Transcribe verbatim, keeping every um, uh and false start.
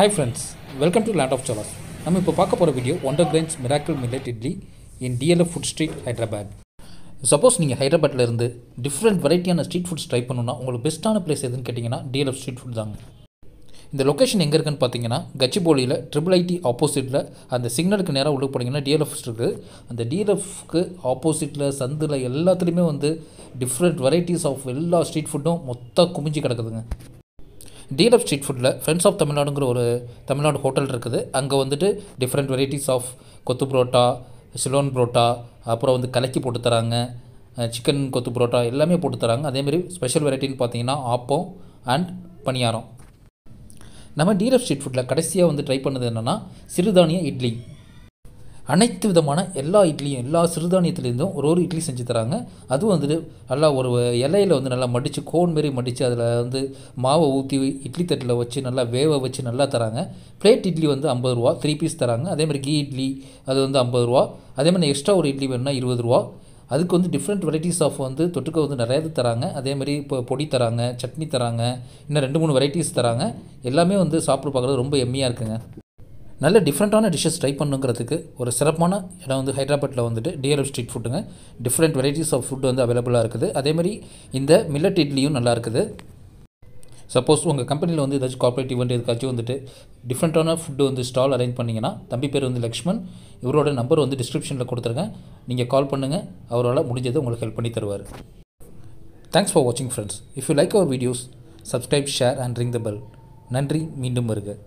Hi friends, welcome to Land of Cholas. நாம் இப்போ பார்க்க போகிற video Wonder Grains Miracle Millet Idli in D L F Food Street, Hyderabad. Suppose நீங்கள் ஹைதராபாத்தில் இருந்து டிஃப்ரெண்ட் வெரைட்டியான ஸ்ட்ரீட் ஃபுட்ஸ் ட்ரை பண்ணணும்னா உங்களுக்கு பெஸ்ட்டான பிளேஸ் எதுன்னு கேட்டிங்கன்னா D L F street food தாங்க. இந்த லொக்கேஷன் எங்கே இருக்குன்னு பார்த்தீங்கன்னா கச்சிபோலியில் ட்ரிபிள் ஐடி ஆப்போசிட்டில் அந்த சிக்னலுக்கு நேராக உள்ளே போனீங்கன்னா D L F இருக்குது. அந்த D L Fக்கு ஆப்போசிட்டில் சந்தில் எல்லாத்துலேயுமே வந்து டிஃப்ரெண்ட் வெரைட்டிஸ் ஆஃப் எல்லா ஸ்ட்ரீட் ஃபுட்டும் மொத்தம் குமிஞ்சு கிடக்குதுங்க. D L F ஸ்ட்ரீட் ஃபுட்டில் ஃப்ரெண்ட்ஸ் ஆஃப் தமிழ்நாடுங்கிற ஒரு தமிழ்நாடு ஹோட்டல் இருக்குது. அங்கே வந்துட்டு different varieties of kothu parotta, Ceylon parotta, அப்புறம் வந்து கலக்கி போட்டு தராங்க, சிக்கன் கொத்து புரோட்டா எல்லாமே போட்டு தராங்க. அதேமாதிரி ஸ்பெஷல் வெரைட்டின்னு பார்த்தீங்கன்னா ஆப்பம் அண்ட் பணியாரம். நம்ம D L F ஸ்ட்ரீட் ஃபுட்டில் கடைசியாக வந்து ட்ரை பண்ணது என்னென்னா சிறுதானிய இட்லி. அனைத்து விதமான எல்லா இட்லியும் எல்லா சிறுதானியத்துலேருந்தும் ஒரு ஒரு இட்லி செஞ்சு தராங்க. அதுவும் வந்துட்டு நல்லா ஒரு இலையில் வந்து நல்லா மடித்து கோன் மாரி மடித்து அதில் வந்து மாவை ஊற்றி இட்லி தட்டில் வச்சு நல்லா வேவ வச்சு நல்லா தராங்க. பிளேட் இட்லி வந்து ஐம்பது ரூபா த்ரீ பீஸ் தராங்க. அதேமாதிரி கீ இட்லி அது வந்து ஐம்பது ரூபா. அதேமாதிரி எக்ஸ்ட்ரா ஒரு இட்லி வேணும்னா இருபது ரூபா. அதுக்கு வந்து டிஃப்ரெண்ட் வெரைட்டிஸ் ஆஃப் வந்து தொட்டுக்க வந்து நிறையா இது தராங்க. அதேமாதிரி இப்போ பொடி தராங்க, சட்னி தராங்க, இன்னும் ரெண்டு மூணு வெரைட்டிஸ் தராங்க. எல்லாமே வந்து சாப்பிட்டு பார்க்குறது ரொம்ப எம்மியாக இருக்குங்க. நல்ல டிஃப்ரெண்ட்டான டிஷ்ஷஸ் ட்ரை பண்ணுங்கிறதுக்கு ஒரு சிறப்பான இடம் வந்து ஹைதராபாத்தில் வந்துட்டு D L F ஸ்ட்ரீட் ஃபுட்டுங்க. டிஃப்ரெண்ட் வெரைட்டிஸ் ஆஃப் ஃபுட் வந்து அவைலபிளாக இருக்குது. அதேமாதிரி இந்த மில்லட் இட்லியும் நல்லா இருக்குது. சப்போஸ் உங்கள் கம்பெனியில் வந்து ஏதாச்சும் கார்பரேட் ஈவெண்ட் எதுக்காச்சும் வந்துட்டு டிஃப்ரெண்ட்டான ஃபுட்டு வந்து ஸ்டால் அரேஞ்ச் பண்ணிங்கன்னா தம்பி பேர் வந்து லக்ஷ்மன், இவரோட நம்பர் வந்து டிஸ்கிரிப்ஷனில் கொடுத்துருக்கேன். நீங்கள் கால் பண்ணுங்கள், அவரால் முடிஞ்சது உங்களுக்கு ஹெல்ப் பண்ணி தருவார். தேங்க்ஸ் ஃபார் வாட்சிங் friends. If you like our videos, subscribe, share and ring the bell. நன்றி, மீண்டும் வருக.